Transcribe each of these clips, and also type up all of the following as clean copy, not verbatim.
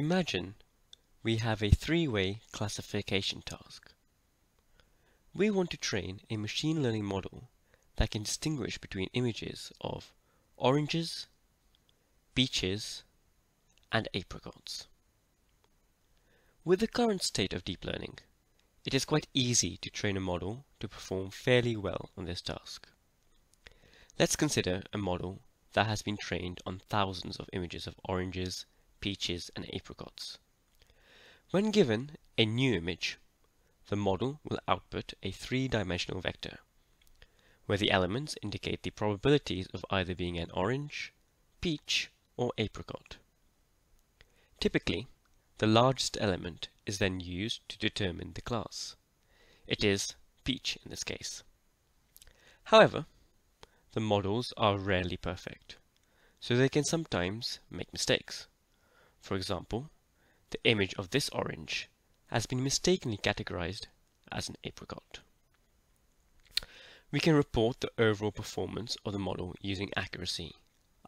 Imagine we have a three-way classification task. We want to train a machine learning model that can distinguish between images of oranges, beaches, and apricots. With the current state of deep learning, it is quite easy to train a model to perform fairly well on this task. Let's consider a model that has been trained on thousands of images of oranges, peaches, and apricots. When given a new image, the model will output a three-dimensional vector, where the elements indicate the probabilities of either being an orange, peach, or apricot. Typically, the largest element is then used to determine the class. It is peach in this case. However, the models are rarely perfect, so they can sometimes make mistakes. For example, the image of this orange has been mistakenly categorized as an apricot. We can report the overall performance of the model using accuracy,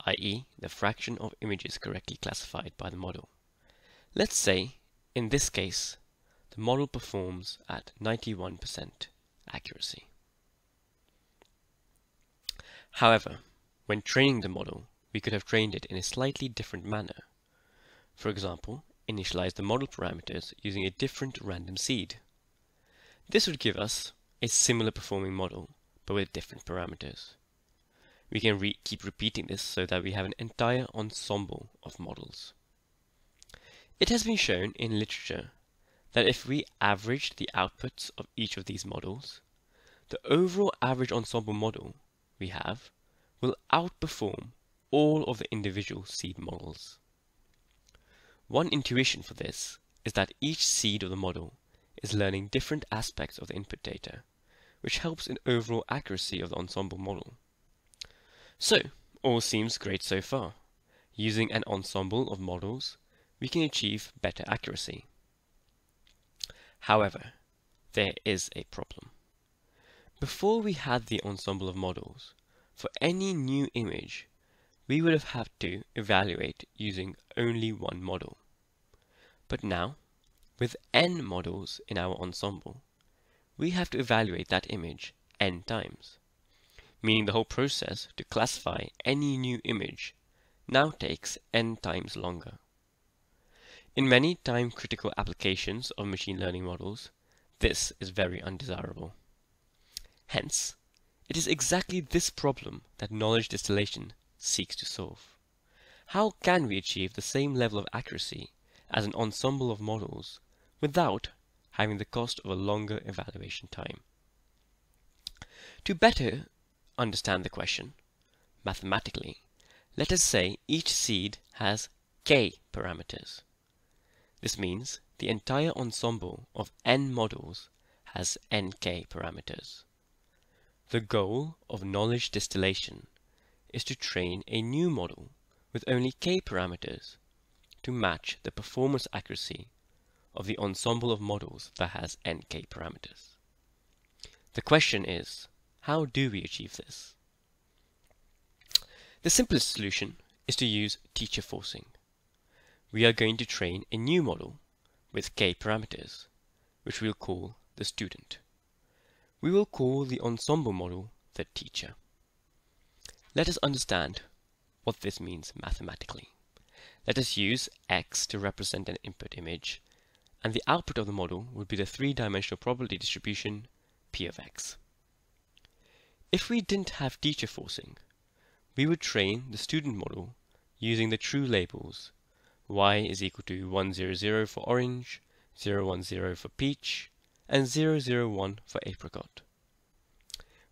i.e. the fraction of images correctly classified by the model. Let's say, in this case, the model performs at 91% accuracy. However, when training the model, we could have trained it in a slightly different manner. For example, initialize the model parameters using a different random seed. This would give us a similar performing model, but with different parameters. We can keep repeating this so that we have an entire ensemble of models. It has been shown in literature that if we averaged the outputs of each of these models, the overall average ensemble model we have will outperform all of the individual seed models. One intuition for this is that each seed of the model is learning different aspects of the input data, which helps in overall accuracy of the ensemble model. So, all seems great so far. Using an ensemble of models, we can achieve better accuracy. However, there is a problem. Before we had the ensemble of models, for any new image, we would have had to evaluate using only one model. But now, with n models in our ensemble, we have to evaluate that image n times, meaning the whole process to classify any new image now takes n times longer. In many time-critical applications of machine learning models, this is very undesirable. Hence, it is exactly this problem that knowledge distillation seeks to solve. How can we achieve the same level of accuracy as an ensemble of models without having the cost of a longer evaluation time? To better understand the question, mathematically, let us say each seed has k parameters. This means the entire ensemble of n models has nk parameters. The goal of knowledge distillation is to train a new model with only k parameters to match the performance accuracy of the ensemble of models that has nk parameters. The question is, how do we achieve this? The simplest solution is to use teacher forcing. We are going to train a new model with k parameters, which we will call the student. We will call the ensemble model the teacher. Let us understand what this means mathematically. Let us use x to represent an input image, and the output of the model would be the three-dimensional probability distribution p of x. If we didn't have teacher forcing, we would train the student model using the true labels y is equal to 100 for orange, 010 for peach, and 001 for apricot.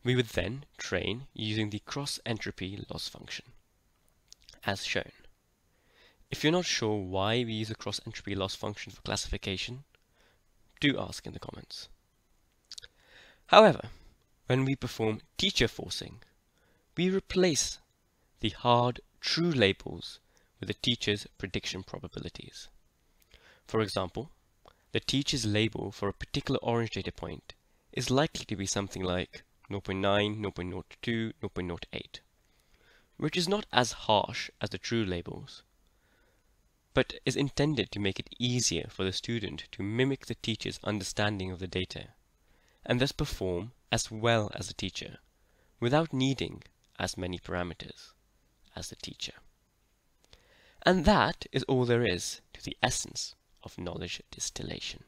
We would then train using the cross-entropy loss function, as shown. If you're not sure why we use a cross-entropy loss function for classification, do ask in the comments. However, when we perform teacher forcing, we replace the hard true labels with the teacher's prediction probabilities. For example, the teacher's label for a particular orange data point is likely to be something like 0.9, 0.02, 0.08, which is not as harsh as the true labels, but is intended to make it easier for the student to mimic the teacher's understanding of the data, and thus perform as well as the teacher, without needing as many parameters as the teacher. And that is all there is to the essence of knowledge distillation.